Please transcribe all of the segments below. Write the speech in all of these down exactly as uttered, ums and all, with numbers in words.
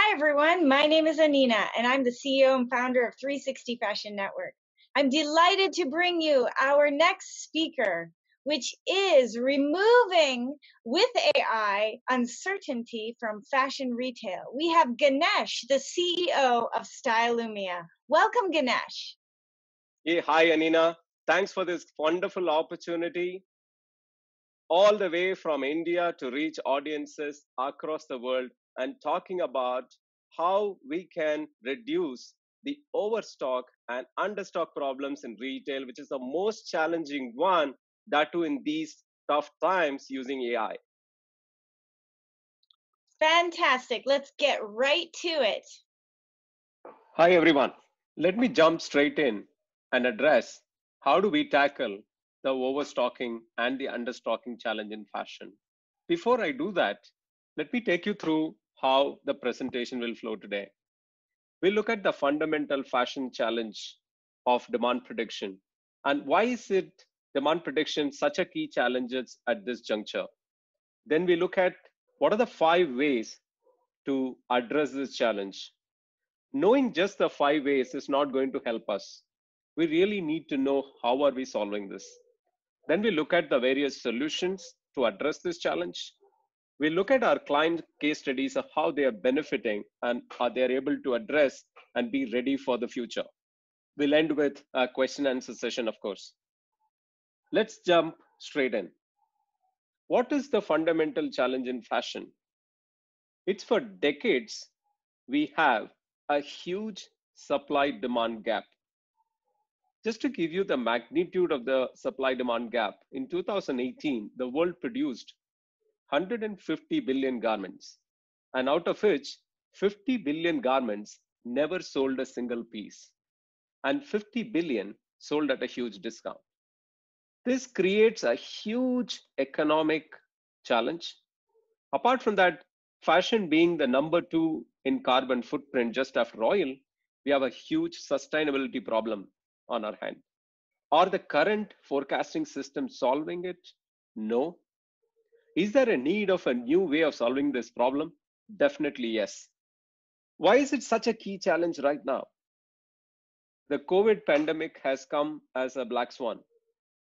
Hi, everyone. My name is Anina, and I'm the C E O and founder of three sixty Fashion Network. I'm delighted to bring you our next speaker, which is removing, with A I, uncertainty from fashion retail. We have Ganesh, the C E O of Stylumia. Welcome, Ganesh. Hey, hi, Anina. Thanks for this wonderful opportunity. All the way from India to reach audiences across the world and talking about how we can reduce the overstock and understock problems in retail, which is the most challenging one, that too in these tough times using A I. Fantastic. Let's get right to it. Hi, everyone. Let me jump straight in and address how do we tackle the overstocking and the understocking challenge in fashion. Before I do that, let me take you through how the presentation will flow today. We'll look at the fundamental fashion challenge of demand prediction and why is it demand prediction such a key challenge at this juncture. Then we look at what are the five ways to address this challenge. Knowing just the five ways is not going to help us. We really need to know how are we solving this. Then we look at the various solutions to address this challenge. We look at our client case studies of how they are benefiting and how they are able to address and be ready for the future. We'll end with a question and answer session, of course. Let's jump straight in. What is the fundamental challenge in fashion? It's for decades, we have a huge supply-demand gap. Just to give you the magnitude of the supply-demand gap, in two thousand eighteen, the world produced one hundred fifty billion garments, and out of which fifty billion garments never sold a single piece, and fifty billion sold at a huge discount. This creates a huge economic challenge. Apart from that, fashion being the number two in carbon footprint just after oil, we have a huge sustainability problem on our hand. Are the current forecasting systems solving it? No. Is there a need of a new way of solving this problem? Definitely yes. Why is it such a key challenge right now? The COVID pandemic has come as a black swan.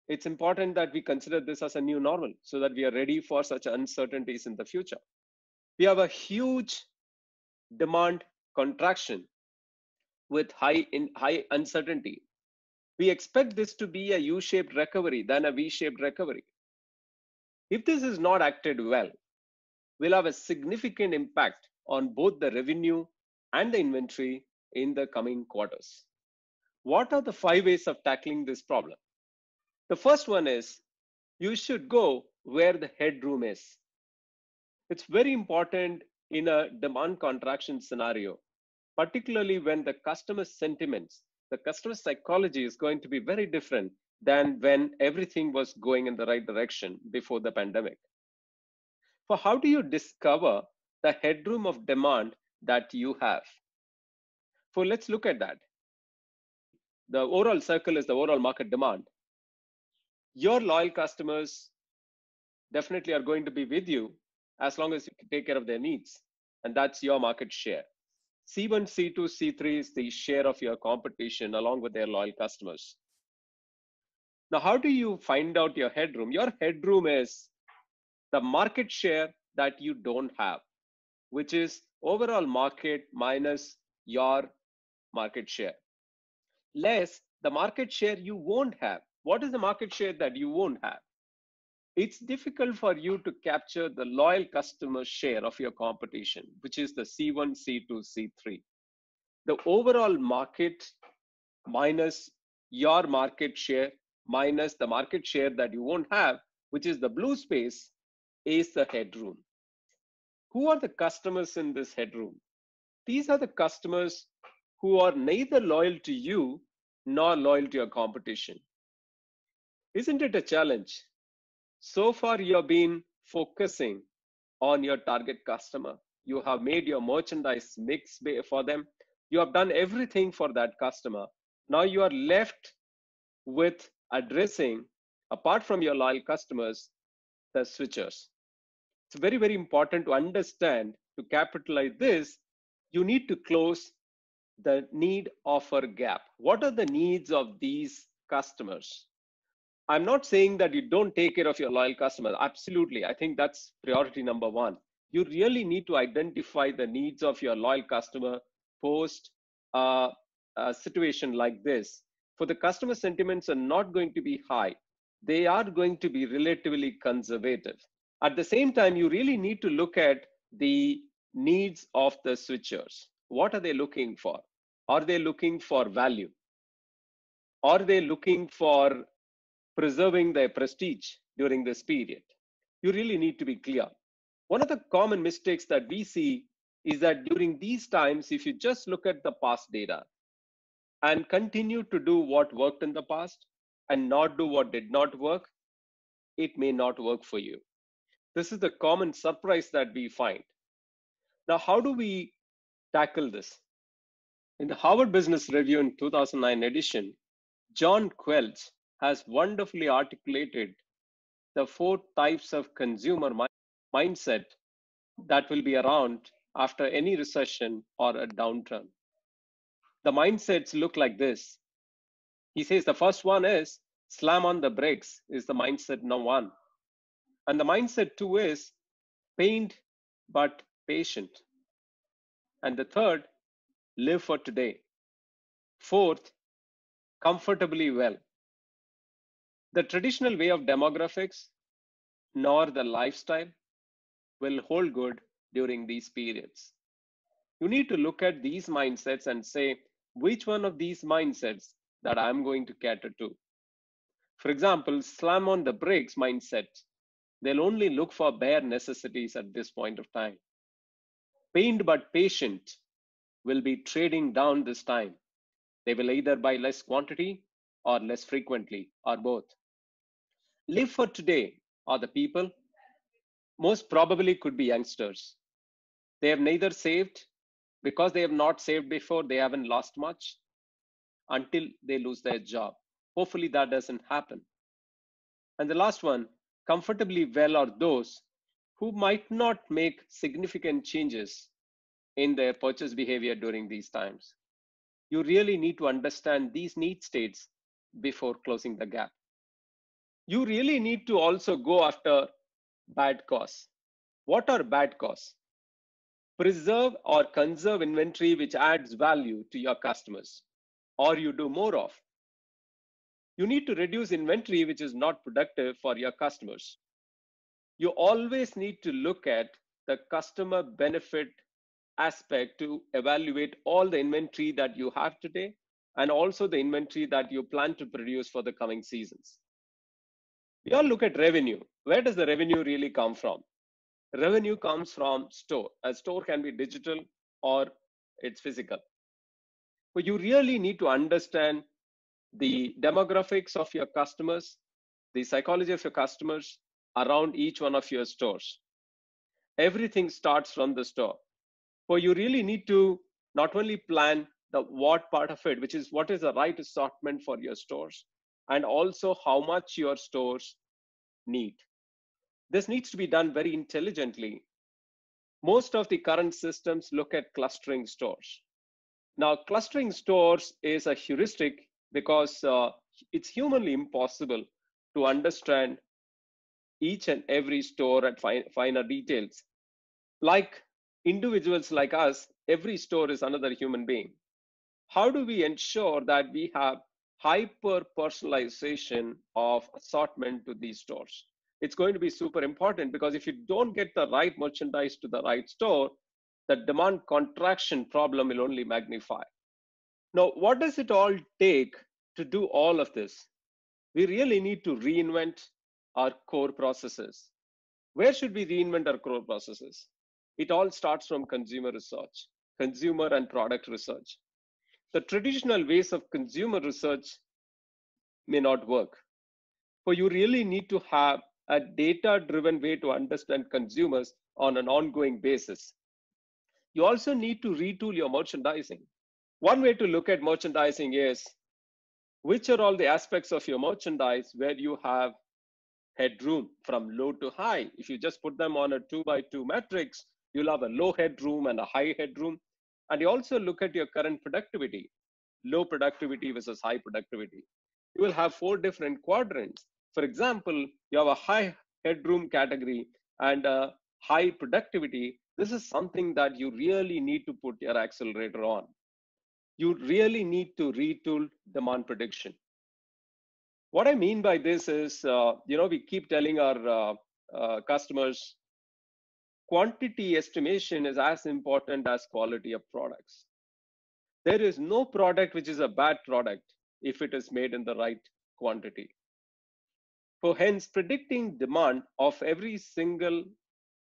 It's important that we consider this as a new normal so that we are ready for such uncertainties in the future. We have a huge demand contraction with high, in, high uncertainty. We expect this to be a U-shaped recovery than a V-shaped recovery. If this is not acted well, we'll have a significant impact on both the revenue and the inventory in the coming quarters. What are the five ways of tackling this problem? The first one is you should go where the headroom is. It's very important in a demand contraction scenario, particularly when the customer sentiments, the customer psychology is going to be very different than when everything was going in the right direction before the pandemic. So how do you discover the headroom of demand that you have? So let's look at that. The overall circle is the overall market demand. Your loyal customers definitely are going to be with you as long as you can take care of their needs, and that's your market share. C one, C two, C three is the share of your competition along with their loyal customers. Now, how do you find out your headroom? Your headroom is the market share that you don't have, which is overall market minus your market share, less the market share you won't have. What is the market share that you won't have? It's difficult for you to capture the loyal customer share of your competition, which is the C one, C two, C three. The overall market minus your market share minus the market share that you won't have, which is the blue space, is the headroom. Who are the customers in this headroom? These are the customers who are neither loyal to you nor loyal to your competition. Isn't it a challenge? So far, you have been focusing on your target customer. You have made your merchandise mix for them. You have done everything for that customer. Now you are left with addressing, apart from your loyal customers, the switchers. It's very, very important to understand, to capitalize this, you need to close the need offer gap. What are the needs of these customers? I'm not saying that you don't take care of your loyal customers. Absolutely. I think that's priority number one. You really need to identify the needs of your loyal customer post uh, a situation like this. For the customer sentiments are not going to be high. They are going to be relatively conservative. At the same time, you really need to look at the needs of the switchers. What are they looking for? Are they looking for value? Are they looking for preserving their prestige during this period? You really need to be clear. One of the common mistakes that we see is that during these times, if you just look at the past data and continue to do what worked in the past and not do what did not work, it may not work for you. This is the common surprise that we find. Now, how do we tackle this? In the Harvard Business Review in two thousand nine edition, John Quelch has wonderfully articulated the four types of consumer mi- mindset that will be around after any recession or a downturn. The mindsets look like this. He says the first one is slam on the brakes is the mindset number one. And the mindset two is pained but patient. And the third, live for today. Fourth, comfortably well. The traditional way of demographics nor the lifestyle will hold good during these periods. You need to look at these mindsets and say, which one of these mindsets that I'm going to cater to? For example, slam on the brakes mindset. They'll only look for bare necessities at this point of time. Pained but patient will be trading down this time. They will either buy less quantity or less frequently or both. Live for today are the people, most probably could be youngsters. They have neither saved, because they have not saved before, they haven't lost much until they lose their job. Hopefully that doesn't happen. And the last one, comfortably well, are those who might not make significant changes in their purchase behavior during these times. You really need to understand these need states before closing the gap. You really need to also go after bad costs. What are bad costs? Preserve or conserve inventory which adds value to your customers, or you do more of. You need to reduce inventory which is not productive for your customers. You always need to look at the customer benefit aspect to evaluate all the inventory that you have today and also the inventory that you plan to produce for the coming seasons. We all look at revenue. Where does the revenue really come from? Revenue comes from store. A store can be digital or it's physical. But you really need to understand the demographics of your customers, the psychology of your customers around each one of your stores. Everything starts from the store. So you really need to not only plan the what part of it, which is what is the right assortment for your stores, and also how much your stores need. This needs to be done very intelligently. Most of the current systems look at clustering stores. Now, clustering stores is a heuristic because uh, it's humanly impossible to understand each and every store at fine, finer details. Like individuals like us, every store is another human being. How do we ensure that we have hyper-personalization of assortment to these stores? It's going to be super important because if you don't get the right merchandise to the right store, the demand contraction problem will only magnify. Now, what does it all take to do all of this? We really need to reinvent our core processes. Where should we reinvent our core processes? It all starts from consumer research, consumer and product research. The traditional ways of consumer research may not work. So you really need to have a data-driven way to understand consumers on an ongoing basis. You also need to retool your merchandising. One way to look at merchandising is, which are all the aspects of your merchandise where you have headroom from low to high? If you just put them on a two by two matrix, you'll have a low headroom and a high headroom. And you also look at your current productivity, low productivity versus high productivity. You will have four different quadrants. For example, you have a high headroom category and a high productivity. This is something that you really need to put your accelerator on. You really need to retool demand prediction. What I mean by this is, uh, you know, we keep telling our uh, uh, customers, quantity estimation is as important as quality of products. There is no product which is a bad product if it is made in the right quantity. So hence, predicting demand of every single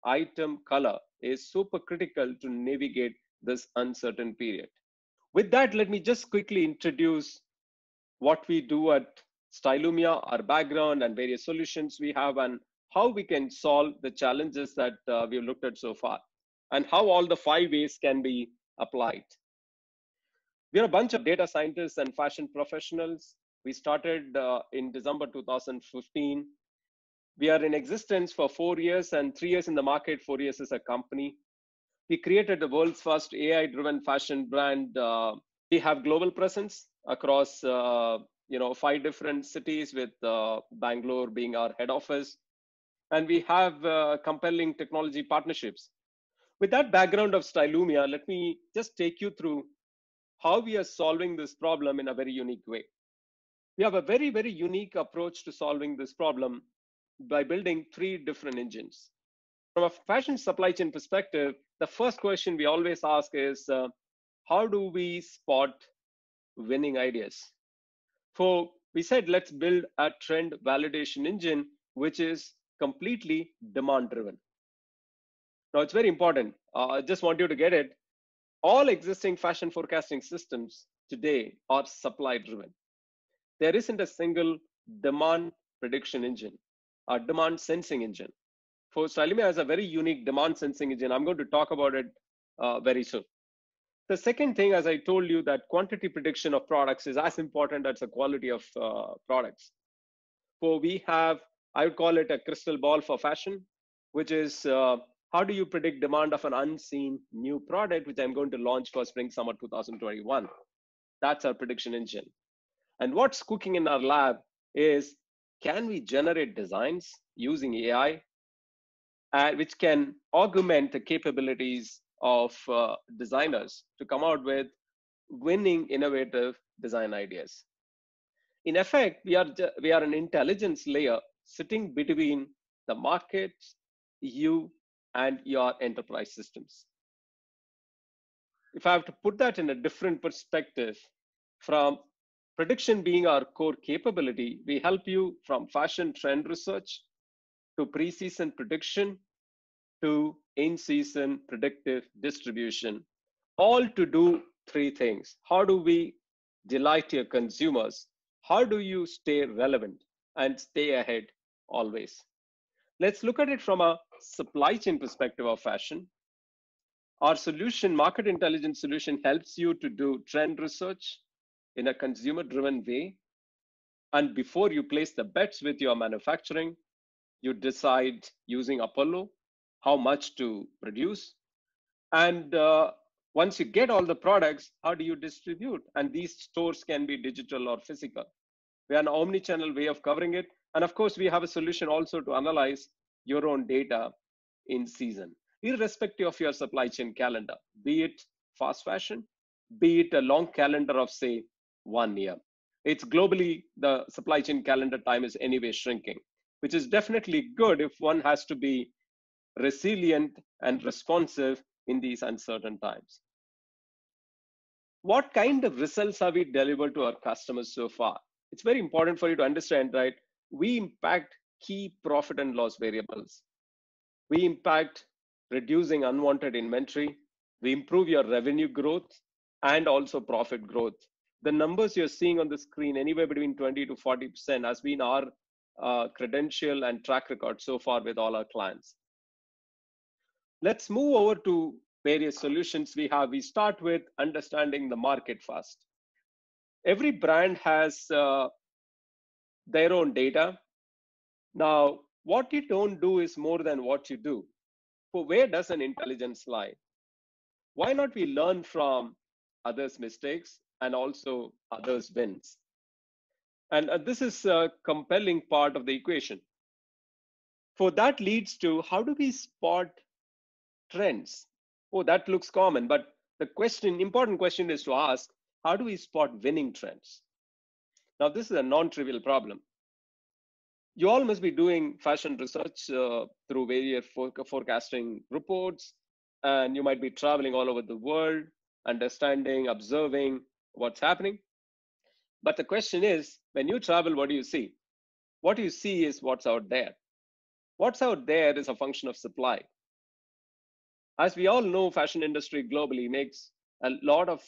item color is super critical to navigate this uncertain period. With that, let me just quickly introduce what we do at Stylumia, our background and various solutions we have, and how we can solve the challenges that uh, we've looked at so far, and how all the five A's can be applied. We're a bunch of data scientists and fashion professionals. We started uh, in December two thousand fifteen. We are in existence for four years and three years in the market, four years as a company. We created the world's first A I-driven fashion brand. Uh, we have global presence across uh, you know, five different cities, with uh, Bangalore being our head office. And we have uh, compelling technology partnerships. With that background of Stylumia, let me just take you through how we are solving this problem in a very unique way. We have a very, very unique approach to solving this problem by building three different engines. From a fashion supply chain perspective, the first question we always ask is, uh, how do we spot winning ideas? So we said, let's build a trend validation engine, which is completely demand-driven. Now, it's very important. Uh, I just want you to get it. All existing fashion forecasting systems today are supply-driven. There isn't a single demand prediction engine, a demand sensing engine. For Stylumia has a very unique demand sensing engine. I'm going to talk about it uh, very soon. The second thing, as I told you, that quantity prediction of products is as important as the quality of uh, products. So we have, I would call it a crystal ball for fashion, which is uh, how do you predict demand of an unseen new product, which I'm going to launch for spring, summer two thousand twenty-one. That's our prediction engine. And what's cooking in our lab is, can we generate designs using A I, uh, which can augment the capabilities of uh, designers to come out with winning, innovative design ideas. In effect, we are, we are an intelligence layer sitting between the market, you, and your enterprise systems. If I have to put that in a different perspective, from prediction being our core capability, we help you from fashion trend research to pre-season prediction to in-season predictive distribution, all to do three things. How do we delight your consumers? How do you stay relevant and stay ahead always? Let's look at it from a supply chain perspective of fashion. Our solution, market intelligence solution, helps you to do trend research in a consumer-driven way. And before you place the bets with your manufacturing, you decide using Apollo how much to produce. And uh, once you get all the products, how do you distribute? And these stores can be digital or physical. We are an omni-channel way of covering it. And of course, we have a solution also to analyze your own data in season, irrespective of your supply chain calendar, be it fast fashion, be it a long calendar of, say, one year. It's globally, the supply chain calendar time is anyway shrinking, which is definitely good if one has to be resilient and responsive in these uncertain times. What kind of results have we delivered to our customers so far? It's very important for you to understand, right? We impact key profit and loss variables. We impact reducing unwanted inventory. We improve your revenue growth and also profit growth. The numbers you're seeing on the screen, anywhere between twenty to forty percent, has been our uh, credential and track record so far with all our clients. Let's move over to various solutions we have. We start with understanding the market first. Every brand has uh, their own data. Now, what you don't do is more than what you do. So where does an intelligence lie? why not we learn from others' mistakes and also others' wins? And uh, this is a compelling part of the equation. For that leads to, how do we spot trends? Oh, that looks common, but the question, important question is to ask, how do we spot winning trends? Now, this is a non-trivial problem. You all must be doing fashion research uh, through various for forecasting reports, and you might be traveling all over the world, understanding, observing what's happening. But the question is, when you travel, what do you see? What you see is what's out there. What's out there is a function of supply. As we all know, fashion industry globally makes a lot of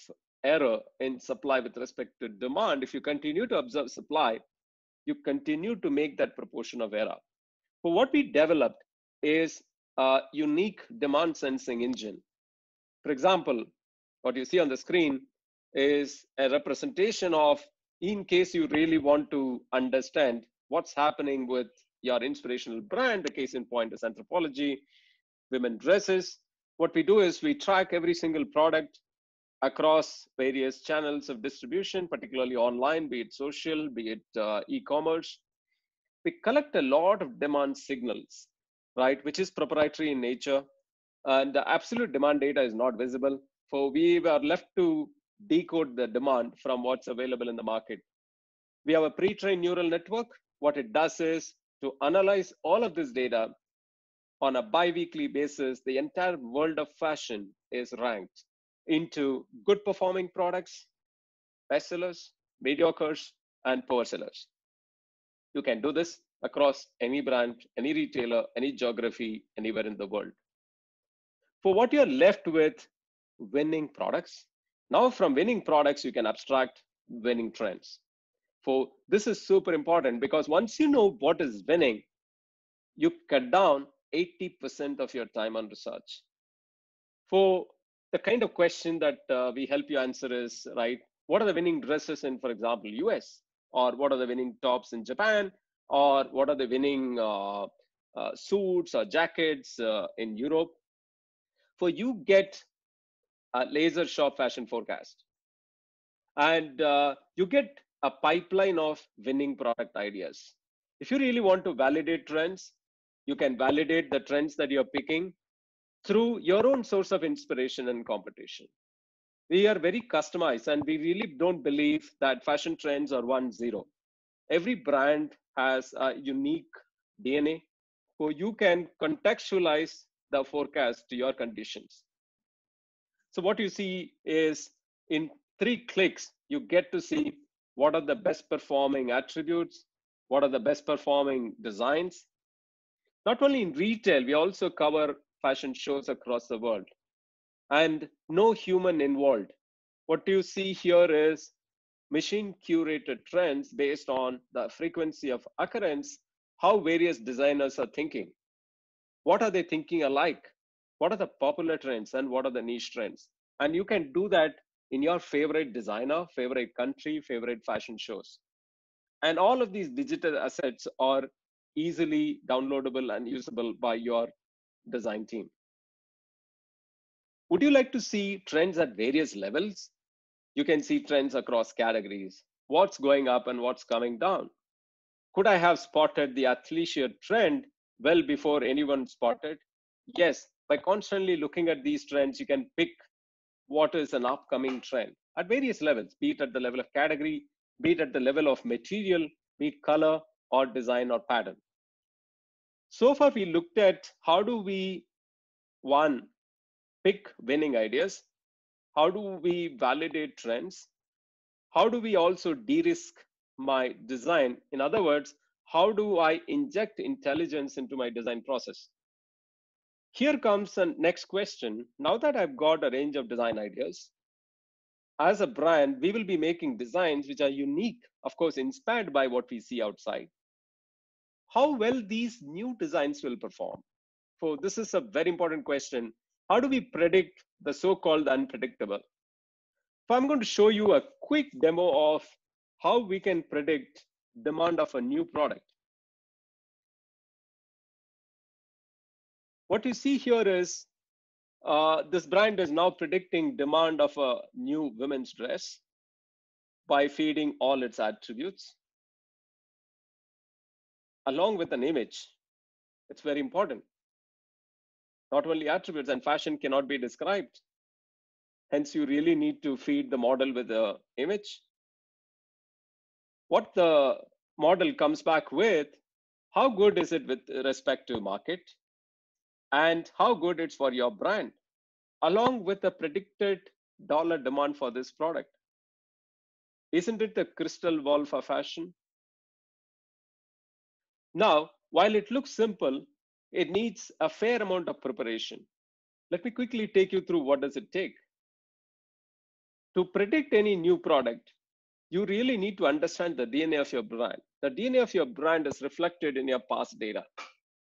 error in supply with respect to demand. If you continue to observe supply, you continue to make that proportion of error. But what we developed is a unique demand sensing engine. For example, what you see on the screen is a representation of, in case you really want to understand what's happening with your inspirational brand, the case in point is Anthropologie, women dresses. What we do is we track every single product across various channels of distribution, particularly online, be it social, be it uh, e-commerce. We collect a lot of demand signals, right, which is proprietary in nature, and the absolute demand data is not visible. So we were left to decode the demand from what's available in the market. We have a pre-trained neural network. What it does is to analyze all of this data on a bi-weekly basis. The entire world of fashion is ranked into good performing products, bestsellers, mediocres, and poor sellers. You can do this across any brand, any retailer, any geography, anywhere in the world. For what you're left with, winning products. Now from winning products, you can abstract winning trends. So this is super important, because once you know what is winning, you cut down eighty percent of your time on research. For the kind of question that uh, we help you answer is, right, what are the winning dresses in, for example, U S? Or what are the winning tops in Japan? Or what are the winning uh, uh, suits or jackets uh, in Europe? For you get a laser sharp fashion forecast. And uh, you get a pipeline of winning product ideas. If you really want to validate trends, you can validate the trends that you're picking through your own source of inspiration and competition. We are very customized, and we really don't believe that fashion trends are one zero. Every brand has a unique D N A, so you can contextualize the forecast to your conditions. So what you see is, in three clicks, you get to see what are the best performing attributes, what are the best performing designs. Not only in retail, we also cover fashion shows across the world, and no human involved. What you see here is machine curated trends based on the frequency of occurrence, how various designers are thinking. What are they thinking alike? What are the popular trends and what are the niche trends? And you can do that in your favorite designer, favorite country, favorite fashion shows. And all of these digital assets are easily downloadable and usable by your design team. Would you like to see trends at various levels? You can see trends across categories, what's going up and what's coming down. Could I have spotted the athleisure trend well before anyone spotted? Yes, by constantly looking at these trends, you can pick what is an upcoming trend at various levels, be it at the level of category, be it at the level of material, be it color or design or pattern. So far, we looked at how do we, one, pick winning ideas, how do we validate trends, how do we also de-risk my design? In other words, how do I inject intelligence into my design process? Here comes the next question. Now that I've got a range of design ideas, as a brand, we will be making designs which are unique, of course, inspired by what we see outside. How well these new designs will perform? So this is a very important question. How do we predict the so-called unpredictable? So I'm going to show you a quick demo of how we can predict demand of a new product. What you see here is Uh, this brand is now predicting demand of a new women's dress by feeding all its attributes along with an image. It's very important. Not only attributes, and fashion cannot be described. Hence, you really need to feed the model with an image. What the model comes back with, how good is it with respect to market, and how good it's for your brand, along with the predicted dollar demand for this product. Isn't it the crystal ball for fashion? Now, while it looks simple, it needs a fair amount of preparation. Let me quickly take you through what does it take. To predict any new product, you really need to understand the D N A of your brand. The D N A of your brand is reflected in your past data.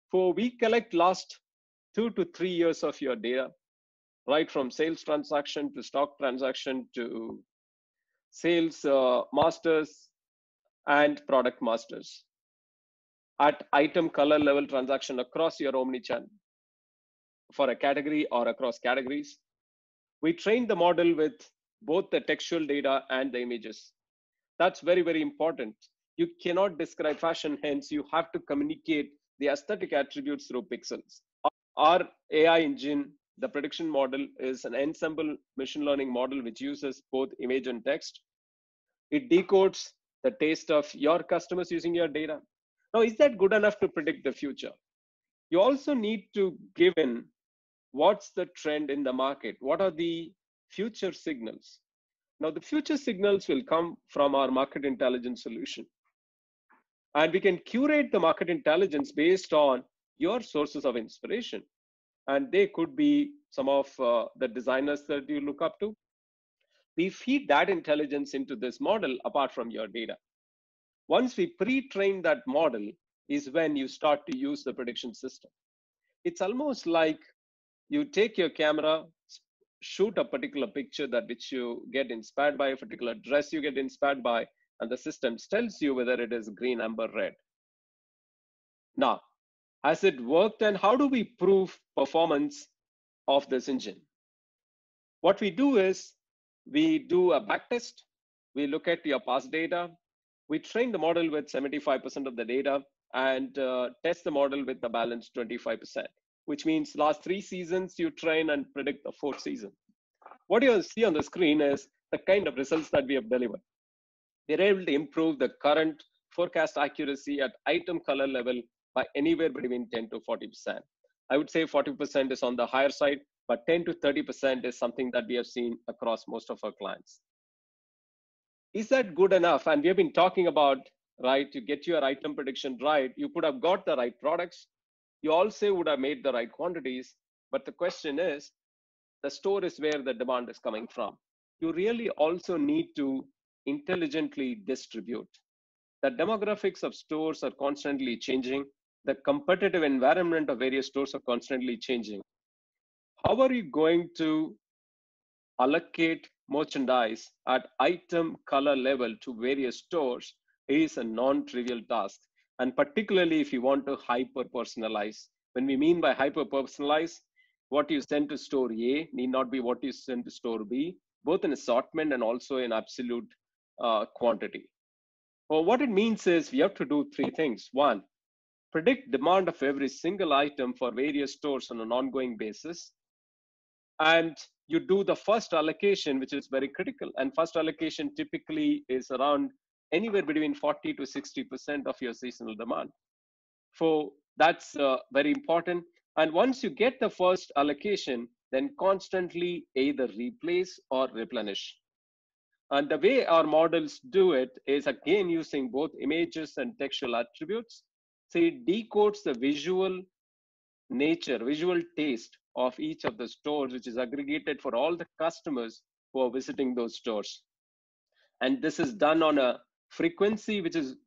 For we collect last two to three years of your data, right from sales transaction to stock transaction to sales uh, masters and product masters, at item color level transaction across your omnichannel for a category or across categories. We train the model with both the textual data and the images. That's very, very important. You cannot describe fashion, hence you have to communicate the aesthetic attributes through pixels. Our A I engine, the prediction model, is an ensemble machine learning model which uses both image and text. It decodes the taste of your customers using your data. Now, is that good enough to predict the future? You also need to give in what's the trend in the market. What are the future signals? Now, the future signals will come from our market intelligence solution. And we can curate the market intelligence based on your sources of inspiration. And they could be some of uh, the designers that you look up to. We feed that intelligence into this model apart from your data. Once we pre-train that model is when you start to use the prediction system. It's almost like you take your camera, shoot a particular picture that which you get inspired by, a particular dress you get inspired by, and the system tells you whether it is green, amber, red. Now, has it worked, and how do we prove performance of this engine? What we do is we do a backtest. We look at your past data. We train the model with seventy-five percent of the data and uh, test the model with the balance twenty-five percent, which means last three seasons you train and predict the fourth season. What you'll see on the screen is the kind of results that we have delivered. We're able to improve the current forecast accuracy at item color level by anywhere between ten to forty percent. I would say forty percent is on the higher side, but ten to thirty percent is something that we have seen across most of our clients. Is that good enough? And we have been talking about, right, to get your item prediction right, you could have got the right products. You also would have made the right quantities. But the question is, the store is where the demand is coming from. You really also need to intelligently distribute. The demographics of stores are constantly changing. The competitive environment of various stores are constantly changing. How are you going to allocate merchandise at item color level to various stores is a non-trivial task. And particularly if you want to hyper-personalize. When we mean by hyper-personalize, what you send to store A need not be what you send to store B, both in assortment and also in absolute uh, quantity. Well, what it means is we have to do three things. One, predict demand of every single item for various stores on an ongoing basis. And you do the first allocation, which is very critical. And first allocation typically is around anywhere between forty to sixty percent of your seasonal demand. So that's uh, very important. And once you get the first allocation, then constantly either replace or replenish. And the way our models do it is again using both images and textual attributes. So it decodes the visual nature, visual taste of each of the stores, which is aggregated for all the customers who are visiting those stores. And this is done on a frequency, which is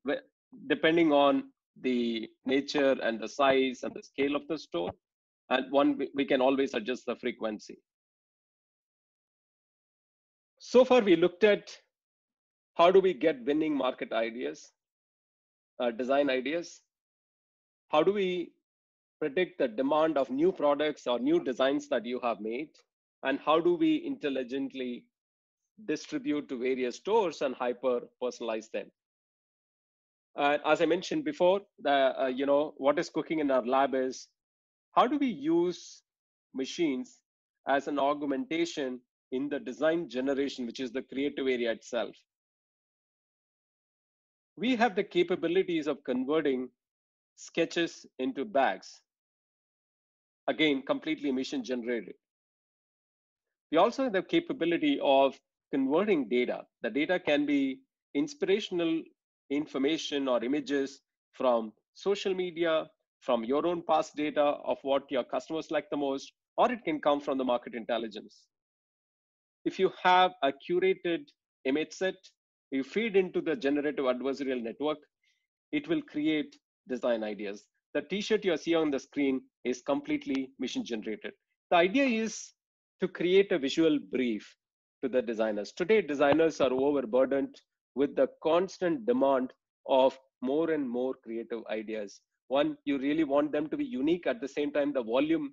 depending on the nature and the size and the scale of the store. And one, we can always adjust the frequency. So far, we looked at how do we get winning market ideas, uh, design ideas, how do we predict the demand of new products or new designs that you have made? And how do we intelligently distribute to various stores and hyper personalize them? Uh, as I mentioned before, the, uh, you know, what is cooking in our lab is, how do we use machines as an augmentation in the design generation, which is the creative area itself? We have the capabilities of converting sketches into bags. Again, completely machine generated. We also have the capability of converting data. The data can be inspirational information or images from social media, from your own past data of what your customers like the most, or it can come from the market intelligence. If you have a curated image set, you feed into the generative adversarial network, it will create design ideas. The t-shirt you see on the screen is completely machine generated. The idea is to create a visual brief to the designers. Today, designers are overburdened with the constant demand of more and more creative ideas. One, you really want them to be unique. At the same time, the volume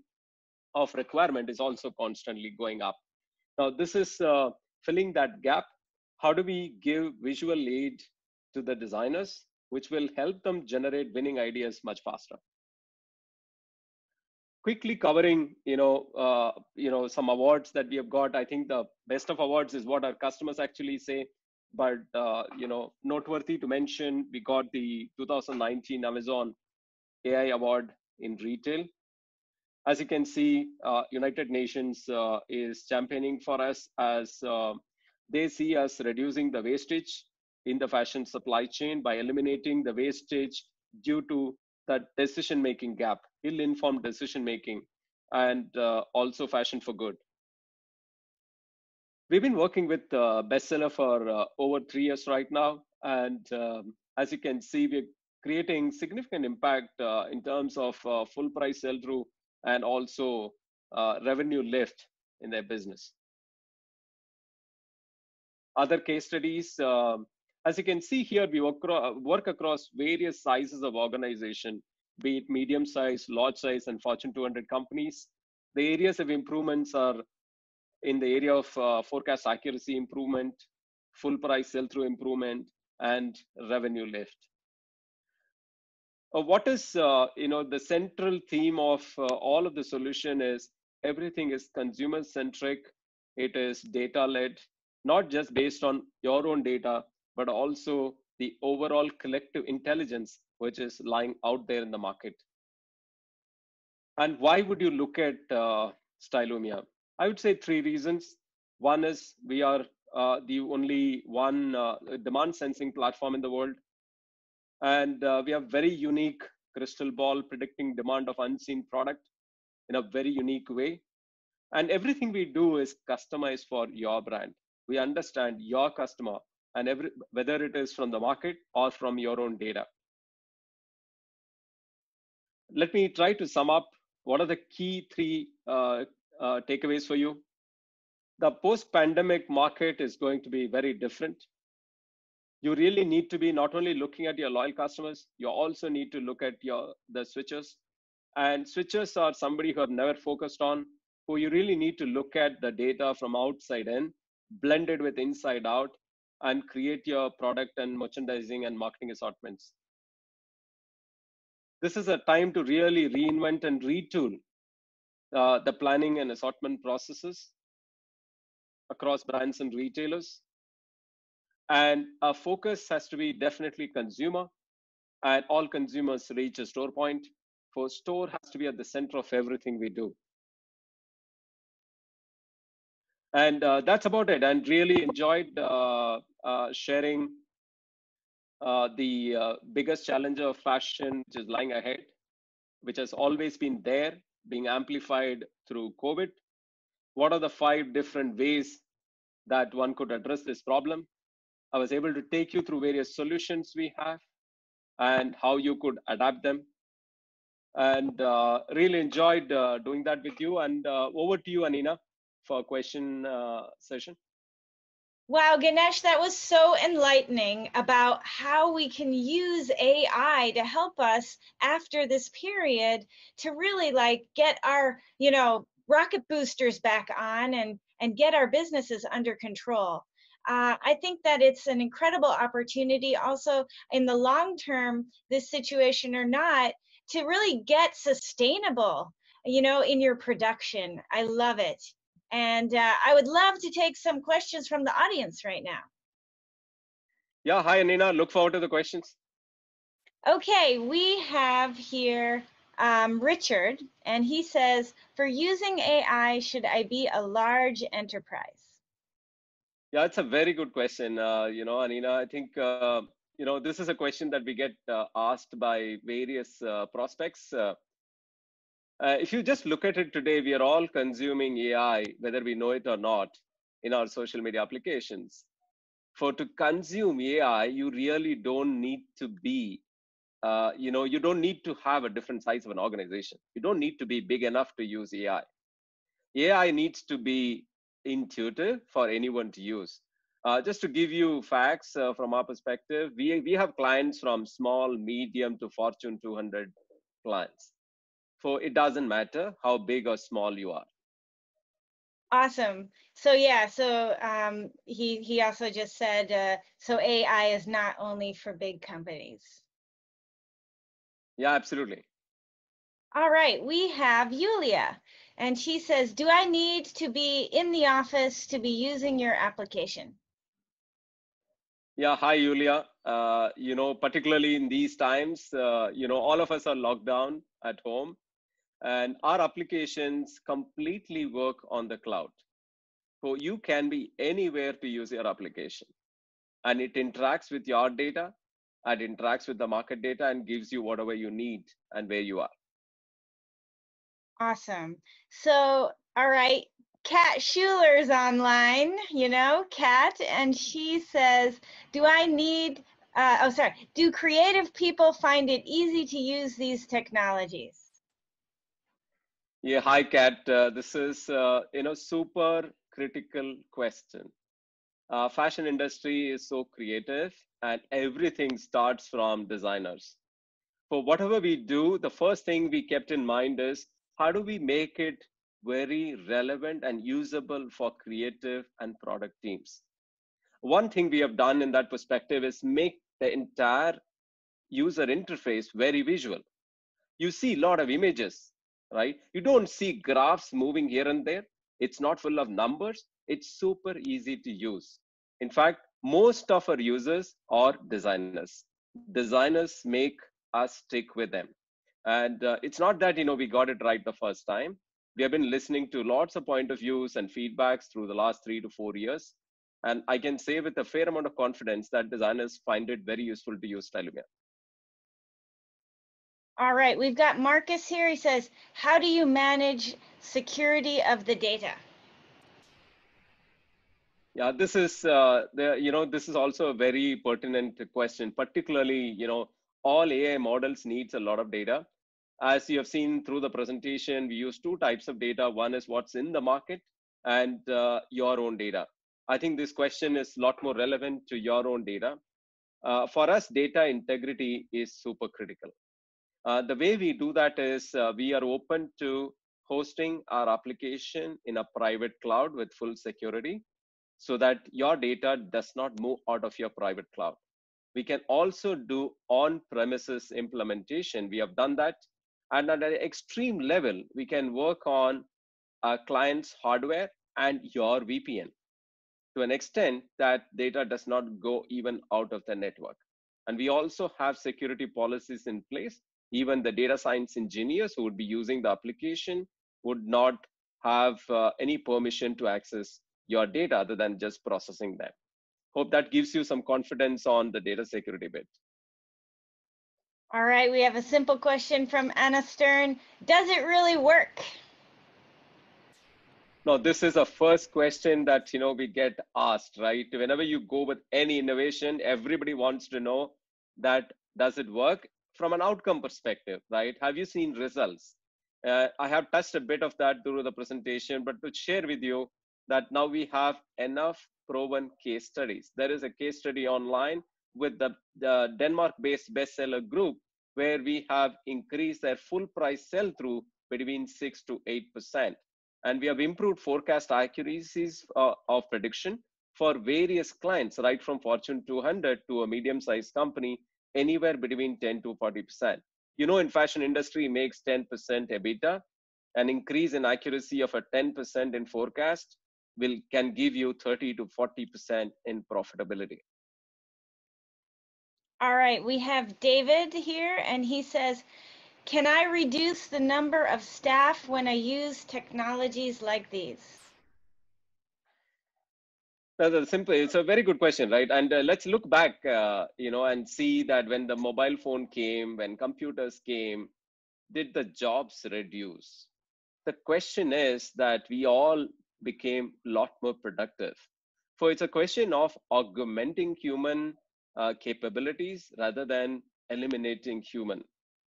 of requirement is also constantly going up. Now, this is uh, filling that gap. How do we give visual aid to the designers, which will help them generate winning ideas much faster? Quickly covering, you know, uh, you know, some awards that we have got. I think the best of awards is what our customers actually say. But uh, you know, noteworthy to mention, we got the two thousand nineteen Amazon A I Award in retail. As you can see, uh, United Nations uh, is championing for us as uh, they see us reducing the wastage in the fashion supply chain by eliminating the wastage due to that decision-making gap, ill-informed decision-making, and uh, also fashion for good. We've been working with uh, Bestseller for uh, over three years right now. And um, as you can see, we're creating significant impact uh, in terms of uh, full price sell-through and also uh, revenue lift in their business. Other case studies, uh, as you can see here, we work, work across various sizes of organization, be it medium size, large size, and Fortune two hundred companies. The areas of improvements are in the area of uh, forecast accuracy improvement, full price sell-through improvement, and revenue lift. Uh, what is uh, you know, the central theme of uh, all of the solution is everything is consumer-centric. It is data-led, not just based on your own data, but also the overall collective intelligence which is lying out there in the market. And why would you look at uh, Stylumia? I would say three reasons. One is we are uh, the only one uh, demand sensing platform in the world. And uh, we have very unique crystal ball predicting demand of unseen product in a very unique way. And everything we do is customized for your brand. We understand your customer and every, whether it is from the market or from your own data. Let me try to sum up what are the key three uh, Uh, takeaways for you. The post-pandemic market is going to be very different. You really need to be not only looking at your loyal customers, you also need to look at your the switchers. And switchers are somebody who have never focused on, who you really need to look at the data from outside in, blended with inside out, and create your product and merchandising and marketing assortments. This is a time to really reinvent and retool Uh, the planning and assortment processes across brands and retailers. And our focus has to be definitely consumer, and all consumers reach a store point, for store has to be at the center of everything we do. And uh, that's about it. And really enjoyed uh, uh, sharing uh, the uh, biggest challenge of fashion, which is lying ahead, which has always been there, being amplified through COVID. What are the five different ways that one could address this problem? I was able to take you through various solutions we have and how you could adapt them. And uh, really enjoyed uh, doing that with you. And uh, over to you, Anina, for a question uh, session. Wow, Ganesh, that was so enlightening about how we can use A I to help us after this period to really like get our, you know, rocket boosters back on and, and get our businesses under control. Uh, I think that it's an incredible opportunity also in the long term, this situation or not, to really get sustainable, you know, in your production. I love it. And uh, I would love to take some questions from the audience right now. Yeah, hi, Anina. Look forward to the questions. Okay, we have here um, Richard, and he says, for using A I, should I be a large enterprise? Yeah, it's a very good question. Uh, you know, Anina, I think, uh, you know, this is a question that we get uh, asked by various uh, prospects. Uh, Uh, if you just look at it today, we are all consuming A I, whether we know it or not, in our social media applications. For to consume A I, you really don't need to be, uh, you know, you don't need to have a different size of an organization. You don't need to be big enough to use A I. A I needs to be intuitive for anyone to use. Uh, just to give you facts uh, from our perspective, we, we have clients from small, medium to Fortune two hundred clients. So it doesn't matter how big or small you are. Awesome. So yeah, so um, he, he also just said, uh, so A I is not only for big companies. Yeah, absolutely. All right, we have Yulia, and she says, do I need to be in the office to be using your application? Yeah, hi, Yulia. Uh, you know, particularly in these times, uh, you know, all of us are locked down at home. And our applications completely work on the cloud. So you can be anywhere to use your application. And it interacts with your data, it interacts with the market data and gives you whatever you need and where you are. Awesome. So, all right, Kat Schuler is online, you know, Kat, and she says, do I need, uh, oh, sorry, do creative people find it easy to use these technologies? Yeah, hi, Kat. Uh, this is, uh, you know, super critical question. Uh, fashion industry is so creative and everything starts from designers. For whatever we do, the first thing we kept in mind is how do we make it very relevant and usable for creative and product teams? One thing we have done in that perspective is make the entire user interface very visual. You see a lot of images. Right? You don't see graphs moving here and there. It's not full of numbers. It's super easy to use. In fact, most of our users are designers. Designers make us stick with them. And uh, it's not that, you know, we got it right the first time. We have been listening to lots of point of views and feedbacks through the last three to four years. And I can say with a fair amount of confidence that designers find it very useful to use Stylumia. All right, we've got Marcus here. He says, how do you manage security of the data? Yeah, this is, uh, the, you know, this is also a very pertinent question, particularly, you know, all A I models needs a lot of data. As you have seen through the presentation, we use two types of data. One is what's in the market and uh, your own data. I think this question is a lot more relevant to your own data. Uh, for us, data integrity is super critical. Uh, the way we do that is uh, we are open to hosting our application in a private cloud with full security so that your data does not move out of your private cloud. We can also do on-premises implementation. We have done that. And at an extreme level, we can work on our client's hardware and your V P N to an extent that data does not go even out of the network. And we also have security policies in place. Even the data science engineers who would be using the application would not have uh, any permission to access your data other than just processing them. Hope that gives you some confidence on the data security bit. All right, we have a simple question from Anna Stern. Does it really work? No, this is a first question that, you know, we get asked, right? Whenever you go with any innovation, everybody wants to know that, does it work? From an outcome perspective, right? Have you seen results? Uh, I have touched a bit of that through the presentation, but to share with you that now we have enough proven case studies. There is a case study online with the, the Denmark-based Bestseller group where we have increased their full price sell-through between six to eight percent. And we have improved forecast accuracies uh, of prediction for various clients, right from Fortune two hundred to a medium-sized company, anywhere between ten to forty percent. You know, in fashion industry, makes ten percent EBITDA. An increase in accuracy of a ten percent in forecast will can give you thirty to forty percent in profitability. All right, we have David here, and he says, can I reduce the number of staff when I use technologies like these? That's simple. It's a very good question, right? And uh, let's look back, uh, you know, and see that when the mobile phone came, when computers came, did the jobs reduce? The question is that we all became a lot more productive. So it's a question of augmenting human uh, capabilities rather than eliminating human.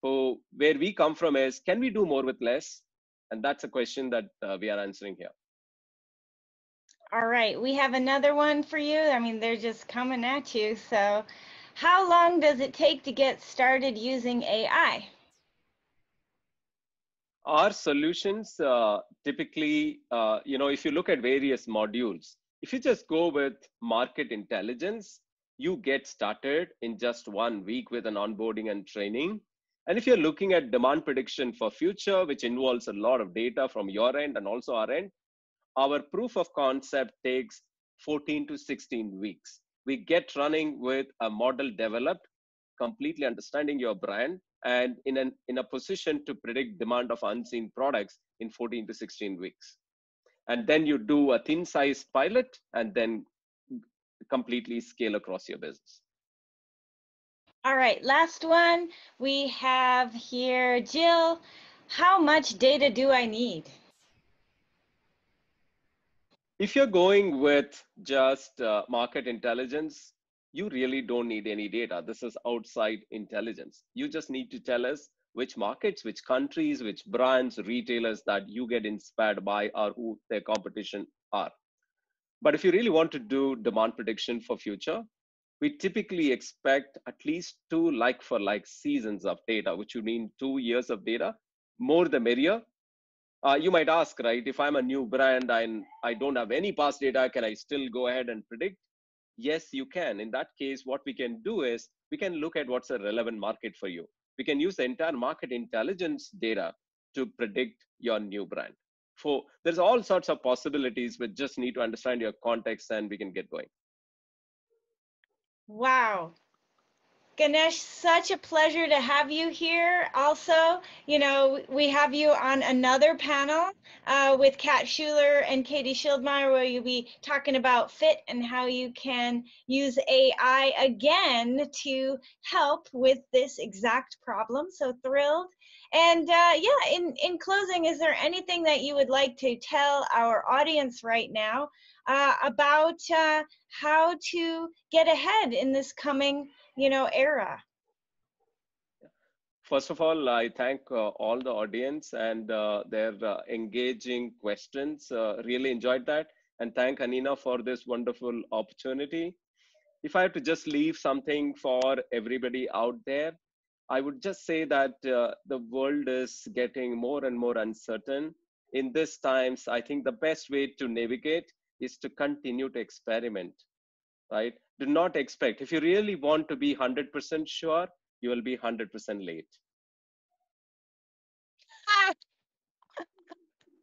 So where we come from is, can we do more with less? And that's a question that uh, we are answering here. All right, we have another one for you. I mean, they're just coming at you. So how long does it take to get started using A I? Our solutions uh, typically, uh, you know, if you look at various modules, if you just go with market intelligence, you get started in just one week with an onboarding and training. And if you're looking at demand prediction for future, which involves a lot of data from your end and also our end, our proof of concept takes fourteen to sixteen weeks. We get running with a model developed, completely understanding your brand, and in, an, in a position to predict demand of unseen products in fourteen to sixteen weeks. And then you do a thin size pilot and then completely scale across your business. All right, last one we have here, Jill. How much data do I need? If you're going with just uh, market intelligence, you really don't need any data. This is outside intelligence. You just need to tell us which markets, which countries, which brands, retailers that you get inspired by or who their competition are. But if you really want to do demand prediction for future, we typically expect at least two like-for-like seasons of data, which would mean two years of data. More the merrier. Uh, you might ask, right, if I'm a new brand and I don't have any past data, can I still go ahead and predict? Yes, you can. In that case, what we can do is we can look at what's a relevant market for you. We can use the entire market intelligence data to predict your new brand. So there's all sorts of possibilities. We just need to understand your context and we can get going. Wow. Ganesh, such a pleasure to have you here. Also, you know, we have you on another panel uh, with Kat Schuler and Katie Schildmeier, where you'll be talking about fit and how you can use A I again to help with this exact problem. So thrilled. And uh, yeah, in, in closing, is there anything that you would like to tell our audience right now uh, about uh, how to get ahead in this coming you know, era? First of all, I thank uh, all the audience and uh, their uh, engaging questions. Uh, really enjoyed that. And thank Anina for this wonderful opportunity. If I had to just leave something for everybody out there, I would just say that uh, the world is getting more and more uncertain. In these times, I think the best way to navigate is to continue to experiment, right? Do not expect. If you really want to be one hundred percent sure, you will be one hundred percent late.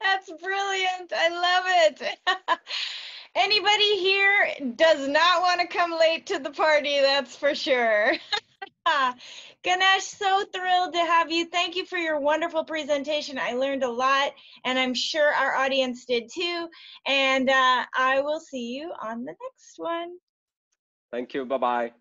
That's brilliant. I love it. Anybody here does not want to come late to the party, that's for sure. Ganesh, so thrilled to have you. Thank you for your wonderful presentation. I learned a lot, and I'm sure our audience did too. And uh, I will see you on the next one. Thank you. Bye-bye.